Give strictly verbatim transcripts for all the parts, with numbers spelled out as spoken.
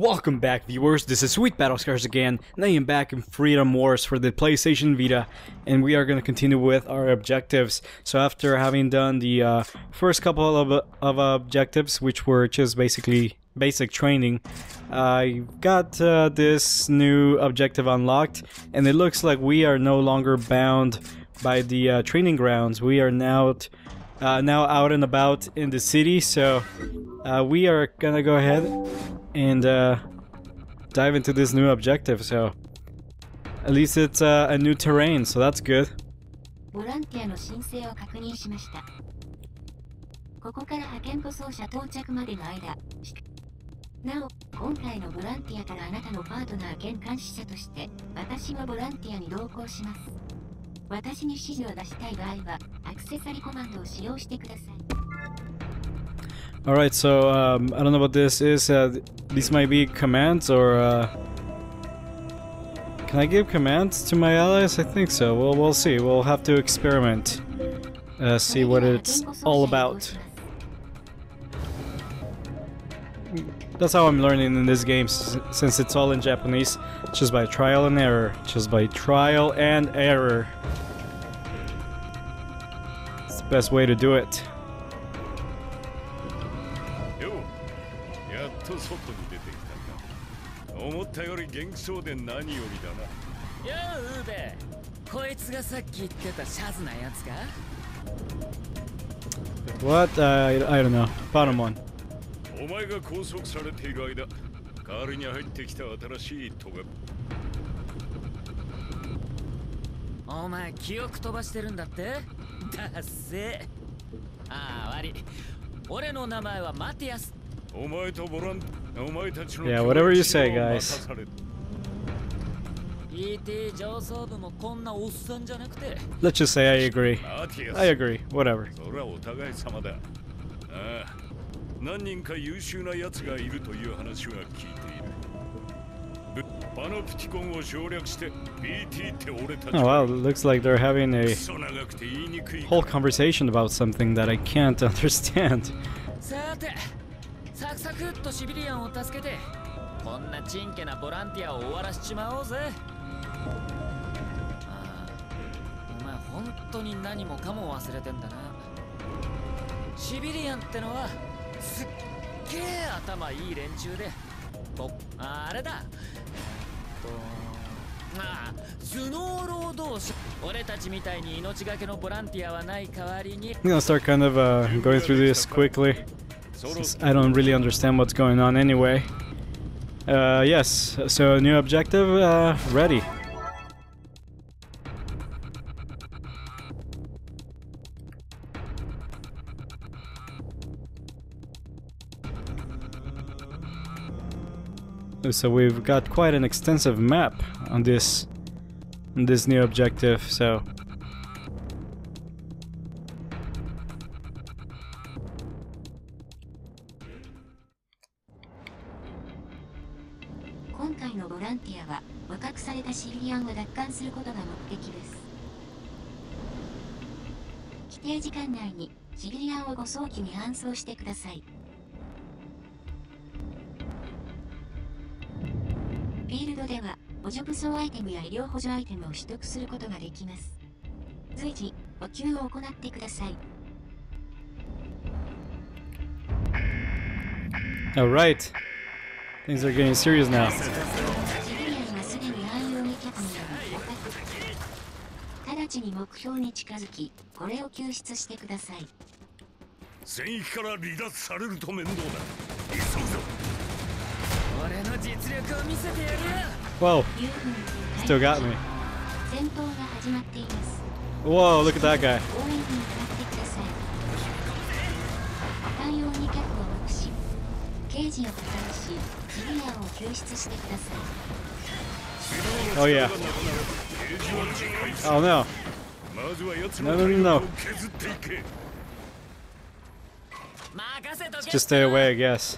Welcome back, viewers. This is Sweet Battle Scars again, and I am back in Freedom Wars for the PlayStation Vita, and we are going to continue with our objectives. So after having done the uh, first couple of, of objectives, which were just basically basic training, I uh, got uh, this new objective unlocked, and it looks like we are no longer bound by the uh, training grounds. We are now uh, now out and about in the city, so uh, we are going to go ahead and uh, dive into this new objective. So at least it's uh, a new terrain, so that's good. Alright, so um, I don't know what this is. Uh, these might be commands, or uh, can I give commands to my allies? I think so. Well, we'll see. We'll have to experiment, uh, see what it's all about. That's how I'm learning in this game, since it's all in Japanese, just by trial and error, just by trial and error. It's the best way to do it. What? Uh, I, I don't know. Bottom one. Yeah, whatever you say, guys. Let's just say I agree. I agree. Whatever. Oh wow, it looks like they're having a whole conversation about something that I can't understand. I'm gonna start kind of uh, going through this quickly, since I don't really understand what's going on anyway. Uh, yes, so new objective, uh, ready. So we've got quite an extensive map on this on this new objective, so all right, things are getting serious now. Whoa, still got me. Whoa, look at that guy. Oh yeah. Oh no. No, no, no. Just stay away, I guess.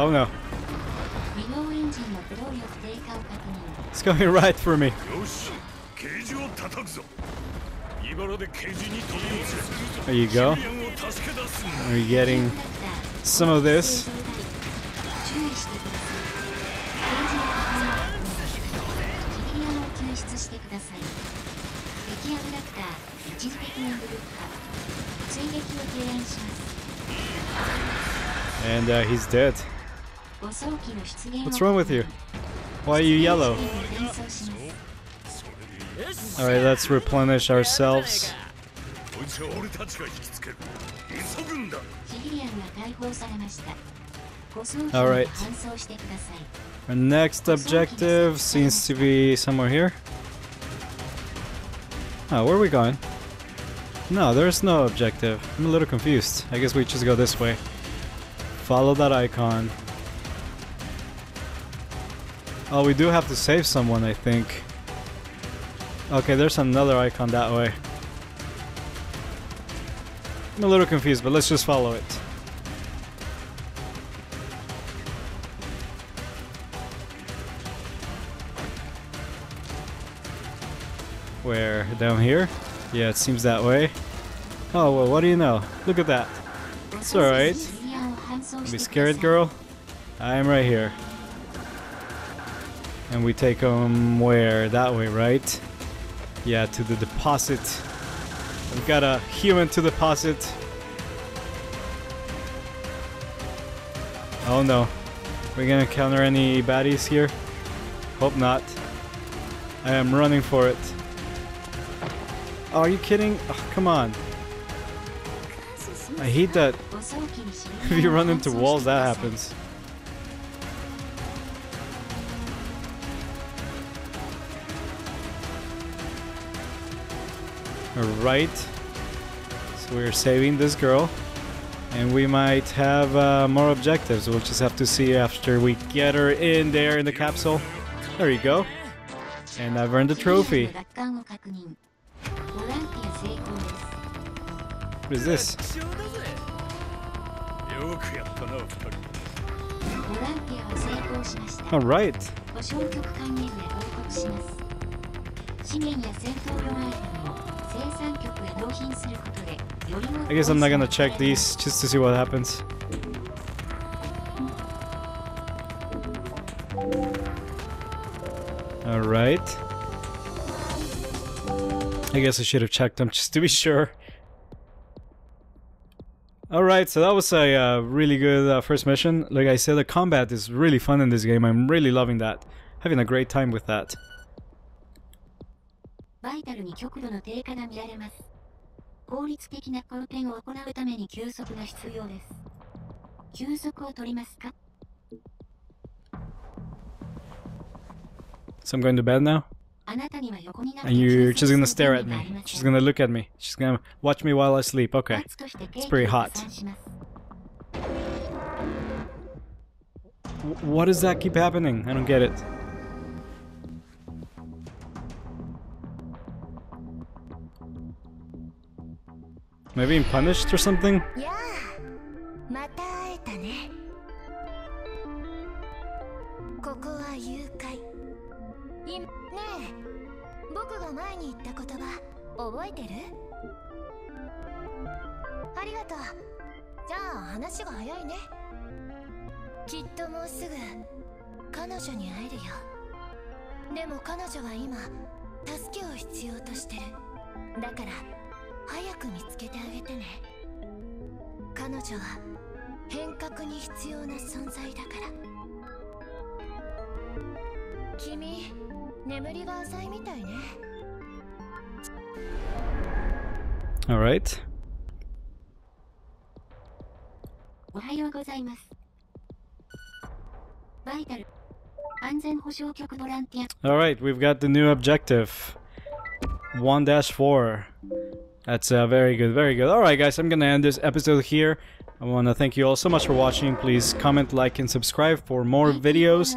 Oh no. It's coming right for me. There you go. Are you getting some of this? And uh, he's dead. What's wrong with you? Why are you yellow? Alright, let's replenish ourselves. Alright. Our next objective seems to be somewhere here. Oh, where are we going? No, there's no objective. I'm a little confused. I guess we just go this way. Follow that icon. Oh, we do have to save someone, I think. Okay, there's another icon that way. I'm a little confused, but let's just follow it. Where? Down here? Yeah, it seems that way. Oh, well, what do you know? Look at that. It's alright. Don't be scared, girl. I'm right here. And we take them where? That way, right? Yeah, to the deposit. We've got a human to deposit. Oh no. We're gonna encounter any baddies here? Hope not. I am running for it. Oh, are you kidding? Oh, come on. I hate that. If you run into walls, that happens. Alright. So we're saving this girl. And we might have uh, more objectives. We'll just have to see after we get her in there in the capsule. There you go. And I've earned a trophy. What is this? Alright. I guess I'm not gonna check these just to see what happens. Alright. I guess I should have checked them just to be sure. Alright, so that was a uh, really good uh, first mission. Like I said, the combat is really fun in this game. I'm really loving that. Having a great time with that. So I'm going to bed now? And you're just gonna stare at me. She's gonna look at me. She's gonna watch me while I sleep. Okay. It's pretty hot. What does that keep happening? I don't get it. Am I being punished or something? All right. All right, we've got the new objective. one dash four. That's uh, very good, very good. All right, guys, I'm gonna end this episode here. I want to thank you all so much for watching. Please comment, like, and subscribe for more videos.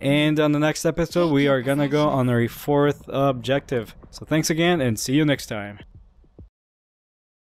And on the next episode, we are gonna go on our fourth objective. So thanks again, and see you next time.